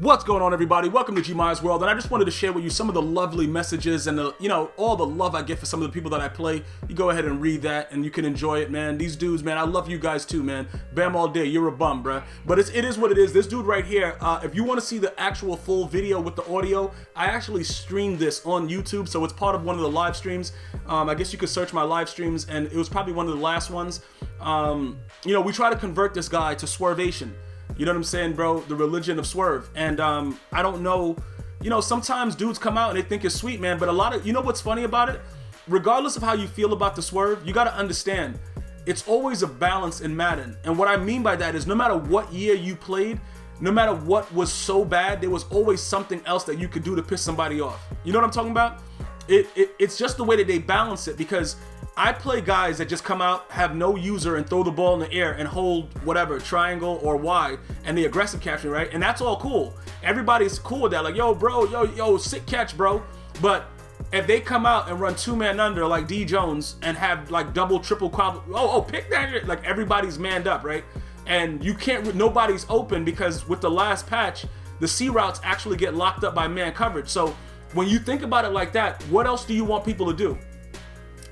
What's going on, everybody? Welcome to Gmi's World, and I just wanted to share with you some of the lovely messages and the, you know, all the love I get for some of the people that I play. You go ahead and read that, and you can enjoy it, man. These dudes, man, I love you guys too, man. Bam all day, you're a bum, bruh. But it is what it is. This dude right here, if you want to see the actual full video with the audio, I actually streamed this on YouTube, so it's part of one of the live streams. I guess you could search my live streams, and it was probably one of the last ones. You know, we try to convert this guy to Swervation. You know what I'm saying, bro? The religion of Swerve. And I don't know, you know, sometimes dudes come out and they think it's sweet, man, but a lot of, you know what's funny about it? Regardless of how you feel about the Swerve, you gotta understand, it's always a balance in Madden. And what I mean by that is no matter what year you played, no matter what was so bad, there was always something else that you could do to piss somebody off. You know what I'm talking about? It's just the way that they balance it, because I play guys that just come out, have no user, and throw the ball in the air and hold whatever, triangle or Y, and the aggressive caption, right? And that's all cool. Everybody's cool with that. Like, yo, bro, yo, sick catch, bro. But if they come out and run two-man under like D. Jones and have like double, triple, quadruple, oh, pick that shit, like everybody's manned up, right? And you can't, nobody's open, because with the last patch, the C routes actually get locked up by man coverage. So when you think about it like that, what else do you want people to do?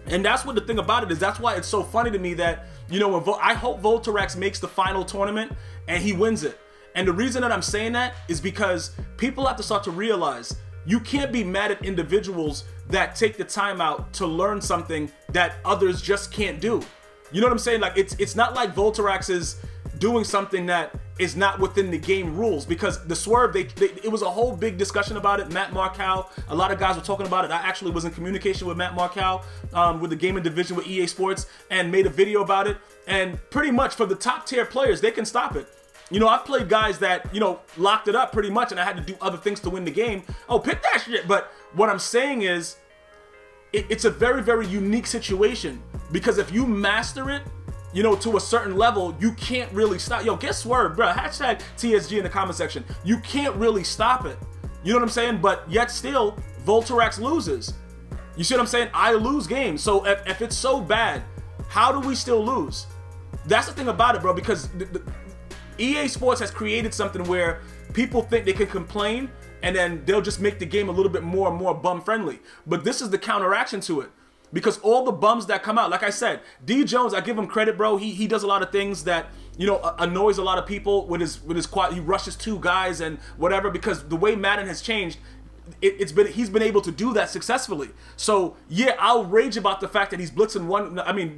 And that's what the thing about it is. That's why it's so funny to me that, you know, when I hope Volterax makes the final tournament and he wins it. And the reason that I'm saying that is because people have to start to realize you can't be mad at individuals that take the time out to learn something that others just can't do. You know what I'm saying? Like, it's not like Volterax is doing something that is not within the game rules, because the Swerve, it was a whole big discussion about it. Matt Markal, a lot of guys were talking about it. I actually was in communication with Matt Markal, with the gaming division with EA Sports, and made a video about it. And pretty much for the top tier players, they can stop it. You know, I've played guys that, you know, locked it up pretty much, and I had to do other things to win the game. Oh, pick that shit. But what I'm saying is, it's a very, very unique situation, because if you master it, you know, to a certain level, you can't really stop. Yo, get Swerve, bro. Hashtag TSG in the comment section. You can't really stop it. You know what I'm saying? But yet still, Volterax loses. You see what I'm saying? I lose games. So if it's so bad, how do we still lose? That's the thing about it, bro, because the EA Sports has created something where people think they can complain, and then they'll just make the game a little bit more and more bum-friendly. But this is the counteraction to it. Because all the bums that come out, like I said, D. Jones, I give him credit, bro. He does a lot of things that, you know, annoys a lot of people with his quad. He rushes two guys and whatever, because the way Madden has changed, he's been able to do that successfully. So yeah, I'll rage about the fact that he's blitzing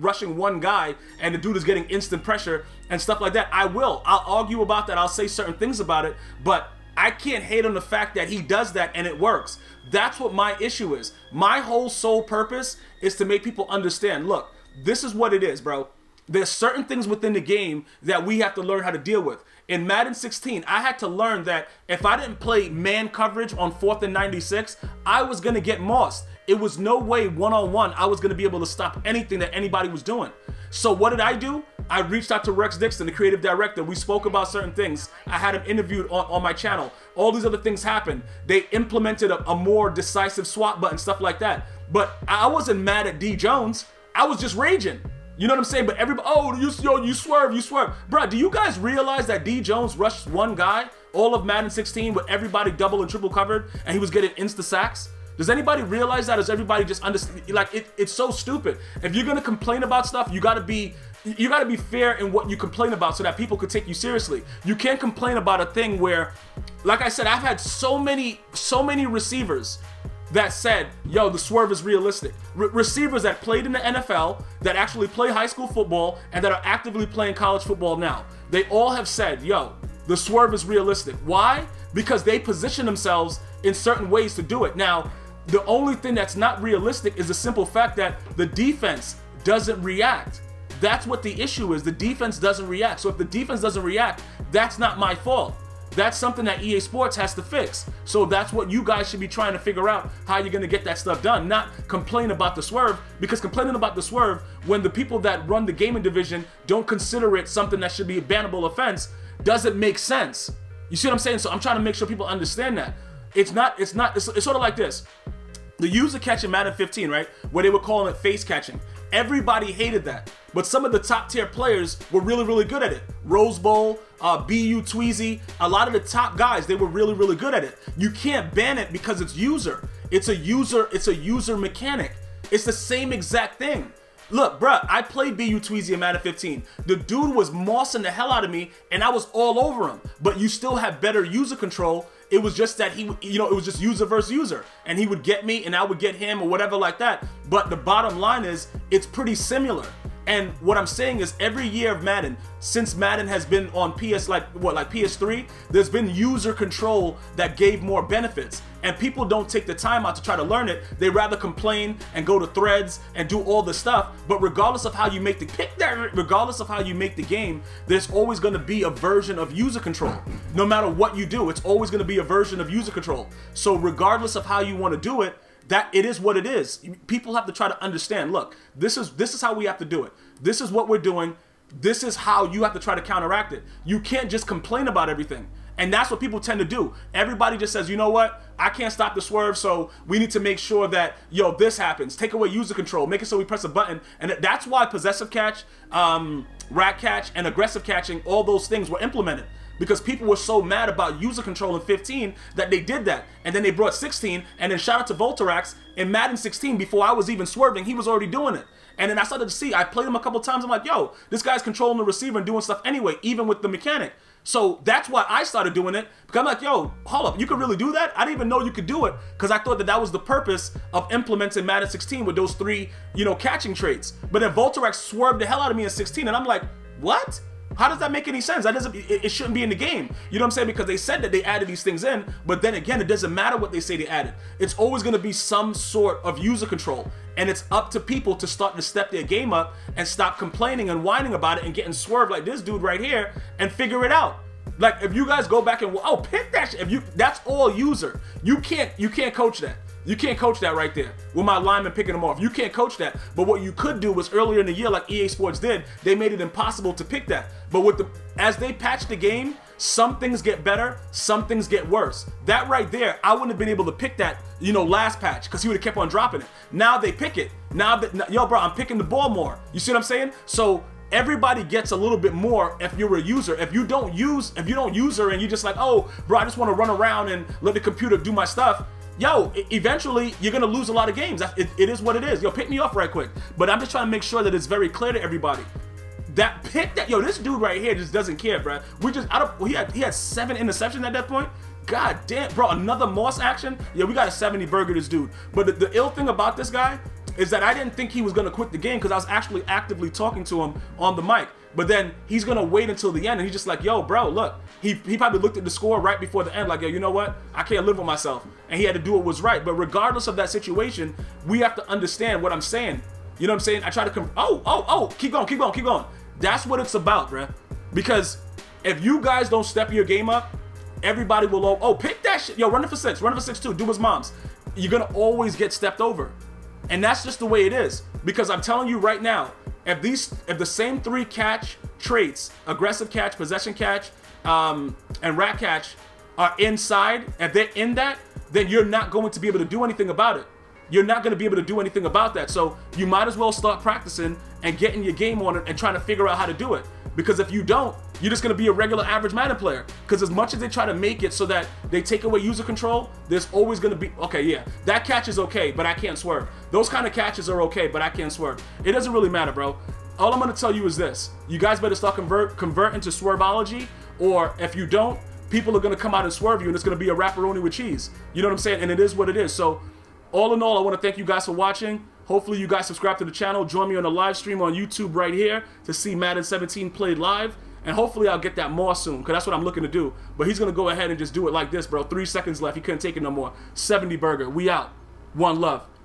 rushing one guy, and the dude is getting instant pressure and stuff like that. I'll argue about that. I'll say certain things about it, but I can't hate on the fact that he does that and it works. That's what my issue is. My whole sole purpose is to make people understand, look, this is what it is, bro. There's certain things within the game that we have to learn how to deal with. In Madden 16, I had to learn that if I didn't play man coverage on 4th and 96, I was going to get mossed. It was no way one-on-one I was going to be able to stop anything that anybody was doing. So what did I do? I reached out to Rex Dixon, the creative director. We spoke about certain things. I had him interviewed on my channel. All these other things happened. They implemented a more decisive swap button, stuff like that. But I wasn't mad at D. Jones. I was just raging. You know what I'm saying? But everybody, oh, you Swerve, you Swerve. Bro, do you guys realize that D. Jones rushed one guy all of Madden 16 with everybody double and triple covered, and he was getting insta sacks? Does anybody realize that? Does everybody just understand? Like, it's so stupid. If you're gonna complain about stuff, you gotta be fair in what you complain about, so that people could take you seriously. You can't complain about a thing where, like I said, I've had so many receivers that said, yo, the Swerve is realistic. Receivers that played in the NFL, that actually play high school football, and that are actively playing college football now. They all have said, yo, the Swerve is realistic. Why? Because they position themselves in certain ways to do it. Now, the only thing that's not realistic is the simple fact that the defense doesn't react. That's what the issue is. The defense doesn't react. So if the defense doesn't react, that's not my fault. That's something that EA Sports has to fix. So that's what you guys should be trying to figure out, how you're going to get that stuff done, not complain about the Swerve, because complaining about the Swerve when the people that run the gaming division don't consider it something that should be a bannable offense doesn't make sense. You see what I'm saying? So I'm trying to make sure people understand that. It's sort of like this. The user catch in Madden 15, right, where they were calling it face catching. Everybody hated that. But some of the top tier players were really, really good at it. Rose Bowl, BU Tweezy, a lot of the top guys, they were really, really good at it. You can't ban it because it's user. It's a user mechanic. It's the same exact thing. Look, bruh, I played BU Tweezy in Madden 15. The dude was mossing the hell out of me, and I was all over him. But you still have better user control. It was just that he, you know, it was just user versus user. And he would get me, and I would get him, or whatever like that. But the bottom line is, it's pretty similar. And what I'm saying is, every year of Madden, since Madden has been on PS3, there's been user control that gave more benefits. And people don't take the time out to try to learn it. They rather complain and go to threads and do all this stuff. But regardless of how you make the game, there's always going to be a version of user control. No matter what you do, it's always going to be a version of user control. So regardless of how you want to do it, that it is what it is. People have to try to understand. Look, this is how we have to do it. This is what we're doing. This is how you have to try to counteract it. You can't just complain about everything. And that's what people tend to do. Everybody just says, you know what? I can't stop the swerve, so we need to make sure that, yo, this happens. Take away user control. Make it so we press a button. And that's why possessive catch, rack catch, and aggressive catching, all those things were implemented. Because people were so mad about user control in 15 that they did that. And then they brought 16, and then shout out to Volterax. In Madden 16, before I was even swerving, he was already doing it. And then I started to see, I played him a couple times, I'm like, yo, this guy's controlling the receiver and doing stuff anyway, even with the mechanic. So that's why I started doing it, because I'm like, yo, hold up, you could really do that? I didn't even know you could do it, because I thought that that was the purpose of implementing Madden 16 with those three, you know, catching traits. But then Volterax swerved the hell out of me in 16, and I'm like, what? How does that make any sense? That doesn't, it shouldn't be in the game. You know what I'm saying? Because they said that they added these things in, but then again, it doesn't matter what they say they added. It's always going to be some sort of user control, and it's up to people to start to step their game up and stop complaining and whining about it and getting swerved like this dude right here and figure it out. Like, if you guys go back and, oh, pick that shit. If you, that's all user. You can't coach that. You can't coach that right there with my linemen picking them off. You can't coach that. But what you could do was earlier in the year, like EA Sports did, they made it impossible to pick that. But with the, as they patched the game, some things get better, some things get worse. That right there, I wouldn't have been able to pick that, you know, last patch, because he would have kept on dropping it. Now they pick it. Now that, yo, bro, I'm picking the ball more. You see what I'm saying? So everybody gets a little bit more if you're a user. If you don't use her and you're just like, oh, bro, I just want to run around and let the computer do my stuff. Yo, eventually, you're going to lose a lot of games. It is what it is. Yo, pick me off right quick. But I'm just trying to make sure that it's very clear to everybody. That pick that, yo, this dude right here just doesn't care, bro. We just, he had 7 interceptions at that point. God damn, bro, another Moss action? Yeah, we got a 70 burger this dude. But the ill thing about this guy is that I didn't think he was going to quit the game because I was actually actively talking to him on the mic. But then he's going to wait until the end, and he's just like, yo, bro, look. He probably looked at the score right before the end like, yo, you know what? I can't live with myself. And he had to do what was right. But regardless of that situation, we have to understand what I'm saying. You know what I'm saying? I try to come, keep going. That's what it's about, bruh. Because if you guys don't step your game up, everybody will, oh, pick that shit. Yo, running for six too. Do his moms. You're going to always get stepped over. And that's just the way it is. Because I'm telling you right now, if the same 3 catch traits, aggressive catch, possession catch, and rat catch are inside, if they're in that, then you're not going to be able to do anything about it. You're not going to be able to do anything about that. So you might as well start practicing and getting your game on it and trying to figure out how to do it. Because if you don't, you're just going to be a regular average Madden player. Because as much as they try to make it so that they take away user control, there's always going to be, okay, yeah, that catch is okay, but I can't swerve. Those kind of catches are okay, but I can't swerve. It doesn't really matter, bro. All I'm going to tell you is this. You guys better start convert into swerveology, or if you don't, people are going to come out and swerve you, and it's going to be a wrapperoni with cheese. You know what I'm saying? And it is what it is. So all in all, I want to thank you guys for watching. Hopefully you guys subscribe to the channel. Join me on the live stream on YouTube right here to see Madden 17 played live. And hopefully I'll get that more soon, because that's what I'm looking to do. But he's going to go ahead and just do it like this, bro. 3 seconds left. He couldn't take it no more. 70 burger. We out. One love.